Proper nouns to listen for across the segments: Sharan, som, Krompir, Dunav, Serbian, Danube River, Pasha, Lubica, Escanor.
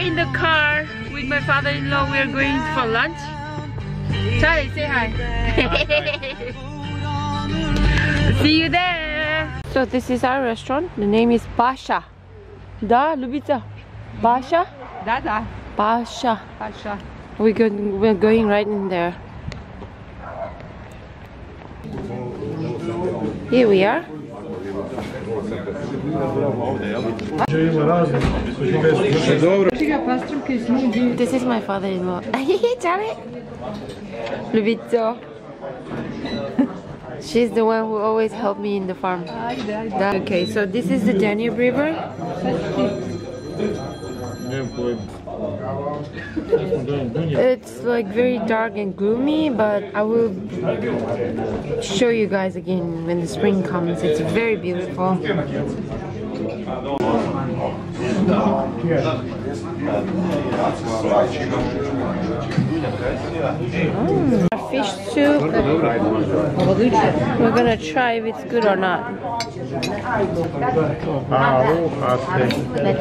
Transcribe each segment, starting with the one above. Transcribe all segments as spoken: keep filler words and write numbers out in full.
in the car with my father-in-law. We are going for lunch. Charlie, say hi. Hi, hi. See you there. So this is our restaurant. The name is Pasha. Da, Lubica. Pasha? Da, da. Pasha. Pasha. We're going, we're going right in there. Here we are. This is my father-in-law. Lubito. She's the one who always helped me in the farm. Okay, so this is the Danube River. It's like very dark and gloomy, but I will show you guys again when the spring comes. It's very beautiful. Mm. Our fish soup. We're gonna try if it's good or not. Let's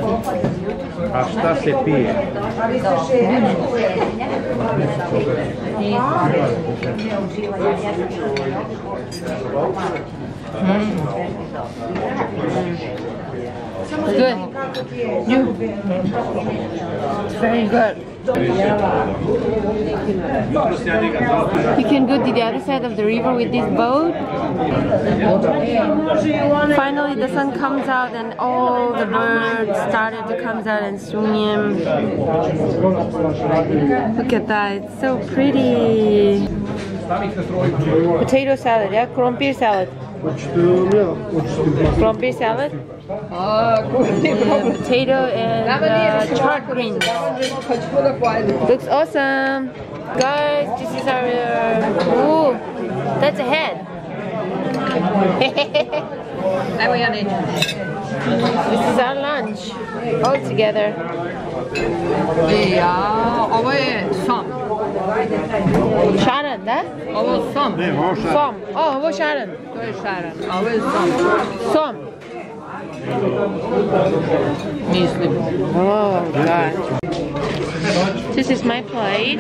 see. Mm. Good. You. Very good. You can go to the other side of the river with this boat. Finally the sun comes out and all the birds started to come out and swim. Look at that, it's so pretty. Potato salad, yeah? Krompir salad. Krompir salad? Uh, potato and uh, chard greens. Looks awesome. Guys, this is our... Uh, ooh, that's a head. This is our lunch. All together. Yeah, Sharan, da? Ovo je som. Som. O, ovo je Sharan. To je Sharan. Ovo je som. Som. Mislim. Oh, God. This is my plate.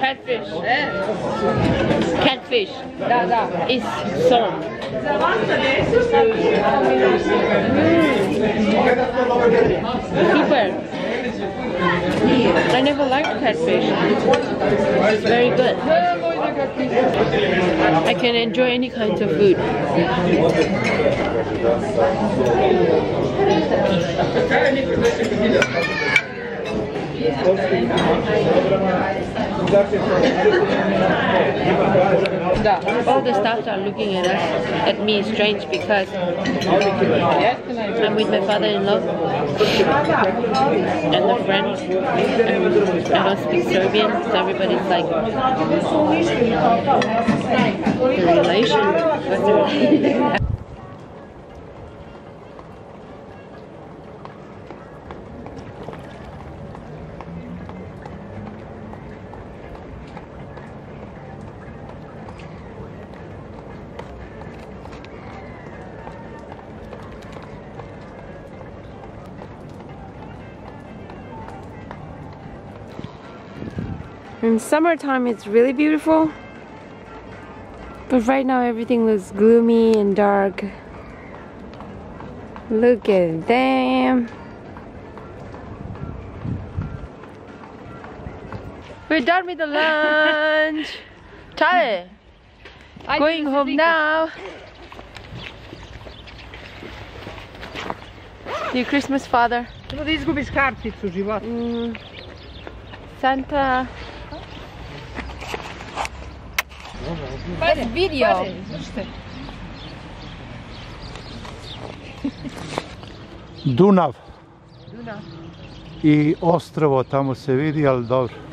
Catfish. Catfish. Da, da. It's some. Mm. Super. I never liked catfish. It's very good. I can enjoy any kinds of food. All the staffs are looking at us, at me, strange because I'm with my father-in-law and a friend. And I don't speak Serbian, so everybody's like, the relation. What's the relation? In summertime it's really beautiful, but right now everything looks gloomy and dark. Look at them. We're done with the lunch. Chale, going home now. Your Christmas father. Mm. Santa. That's video. Dunav. Dunav. I ostrovo tamo se vidi, ali dobro.